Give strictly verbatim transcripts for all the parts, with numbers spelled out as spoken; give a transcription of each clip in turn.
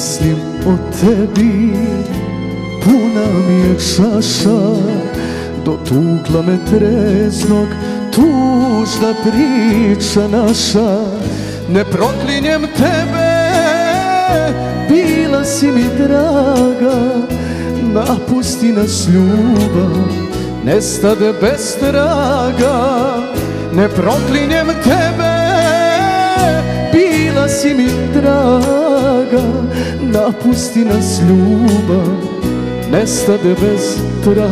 mislim o tebi. Puna mi je čaša, dotukla me treznog tužna priča naša. Ne proklinjem tebe, bila si mi draga. Napusti nas ljubav, nestade bez traga. Ne proklinjem tebe, bila si mi draga. Napusti nas ljubav, nestade bez traga.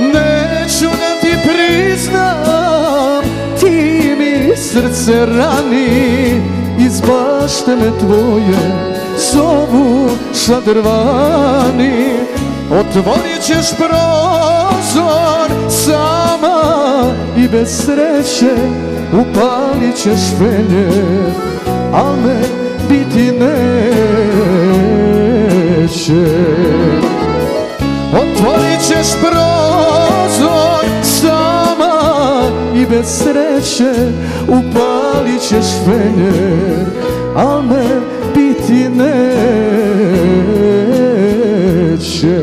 Neću da ti priznam, ti mi srce rani. Iz bašte me tvoje zovu Šadrvani. Otvorit ćeš prozor sama i bez sreće, upalit ćeš venje, a me biti neće. Otvorit ćeš prozor sama i bez sreće, upalit ćeš venje, a me ti neće.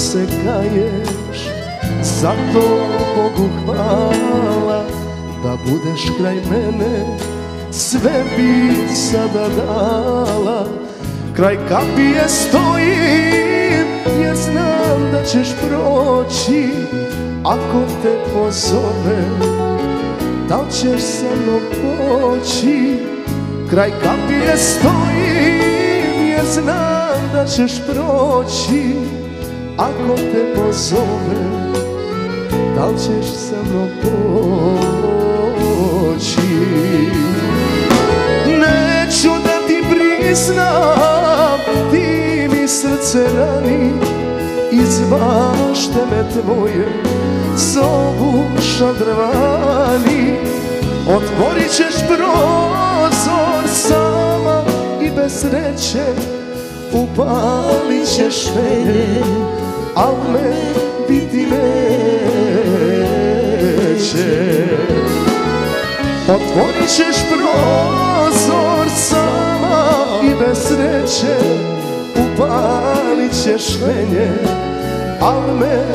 Se kaješ, zato Bogu hvala. Da budeš kraj mene, sve bi sada dala. Kraj kapije stojim, jer znam da ćeš proći. Ako te pozovem, da li ćeš sa mnom poći? Kraj kapije stojim, jer znam da ćeš proći. Ako te pozovem, da li ćeš sa mnom poći? Neću da ti priznam, ti mi srce rani. Iz bašte me tvoje zovu Šadrvani. Otvorit ćeš prozor sama i bez sreće, upalit ćeš venje, al me biti neće. Otvorit ćeš prozor sama i bez sreće, upalit ćeš venje, al me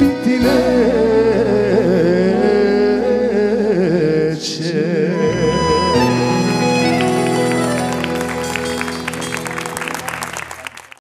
biti neće.